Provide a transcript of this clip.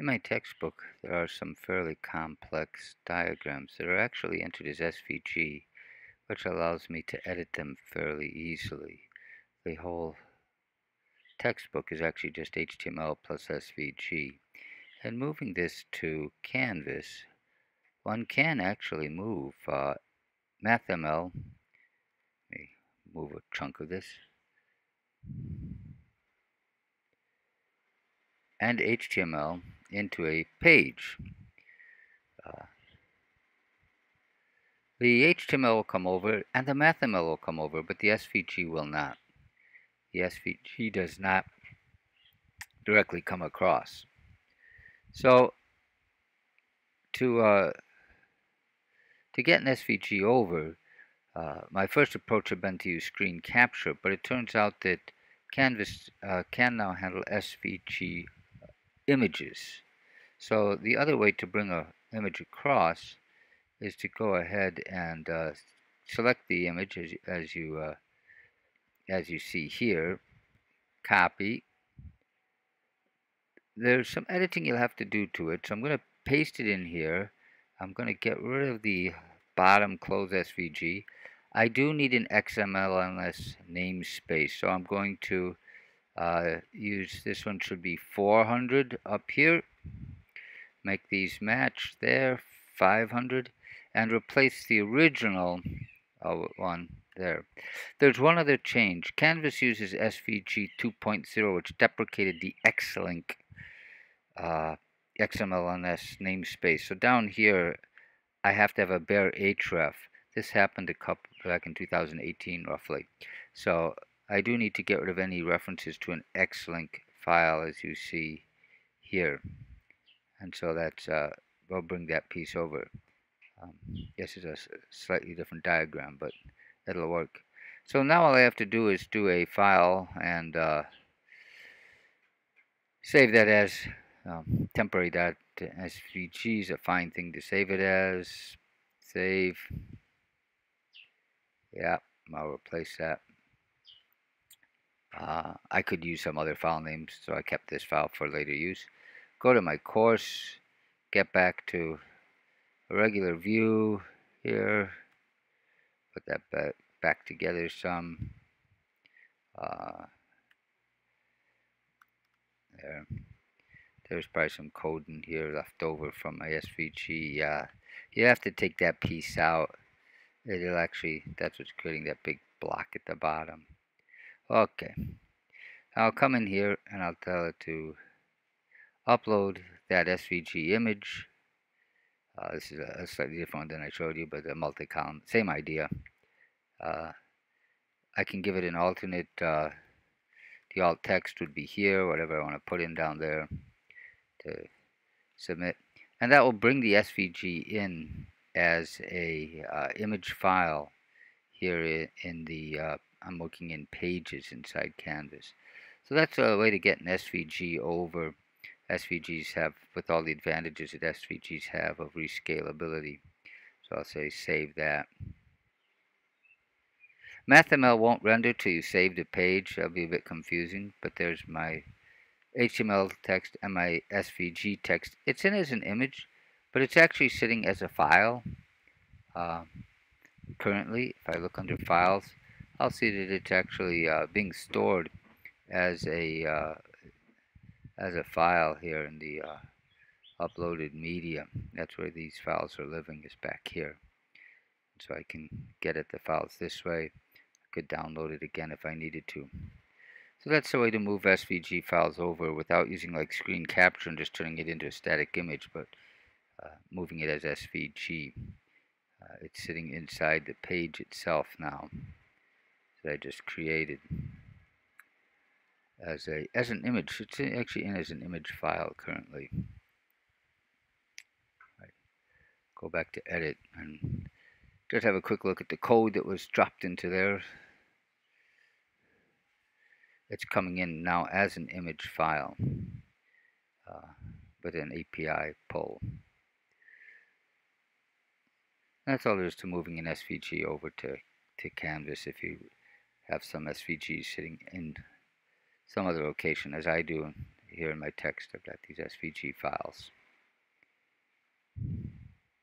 In my textbook, there are some fairly complex diagrams that are actually entered as SVG, which allows me to edit them fairly easily. The whole textbook is actually just HTML plus SVG. And moving this to Canvas, one can actually move MathML. Let me move a chunk of this. And HTML into a page. The HTML will come over and the MathML will come over, but the SVG will not. The SVG does not directly come across. So to get an SVG over, my first approach had been to use screen capture, but it turns out that Canvas can now handle SVG images. So the other way to bring an image across is to go ahead and select the image as you see here, copy. There's some editing you'll have to do to it, so I'm going to paste it in here. I'm going to get rid of the bottom close SVG. I do need an XMLNS namespace, so I'm going to use this one. Should be 400 up here. Make these match there, 500, and replace the original one there. There's one other change. Canvas uses SVG 2.0, which deprecated the xlink XMLNS namespace. So down here, I have to have a bare href. This happened a couple back in 2018, roughly. So I do need to get rid of any references to an xlink file, as you see here. And so that's we'll bring that piece over. This is a slightly different diagram, but it'll work. So now all I have to do is do a file and save that as temporary.svg is a fine thing to save it as. Save. Yeah, I'll replace that. I could use some other file names, so I kept this file for later use. Go to my course, get back to a regular view here, put that back together some. There. There's probably some code in here left over from my SVG. Yeah, you have to take that piece out. It'll actually, that's what's creating that big block at the bottom. Okay, I'll come in here and I'll tell it to upload that SVG image. This is a slightly different one than I showed you, but a multi-column, same idea. I can give it an alternate, the alt text would be here, whatever I want to put in down there to submit. And that will bring the SVG in as a image file here in the I'm looking in pages inside Canvas. So that's a way to get an SVG over. SVGs have, with all the advantages that SVGs have of rescalability. So I'll say save that. MathML won't render till you save the page. That'll be a bit confusing, but there's my HTML text and my SVG text. It's in as an image, but it's actually sitting as a file. Currently, if I look under files, I'll see that it's actually being stored as a file here in the uploaded media. That's where these files are living, is back here. So I can get at the files this way. I could download it again if I needed to. So that's the way to move SVG files over without using like screen capture and just turning it into a static image, but moving it as SVG. It's sitting inside the page itself now that I just created as an image. It's actually in as an image file currently. Right. Go back to edit and just have a quick look at the code that was dropped into there. It's coming in now as an image file with an API poll. That's all there is to moving an SVG over to Canvas if you have some SVG sitting in some other location, as I do here in my text, I've got these SVG files.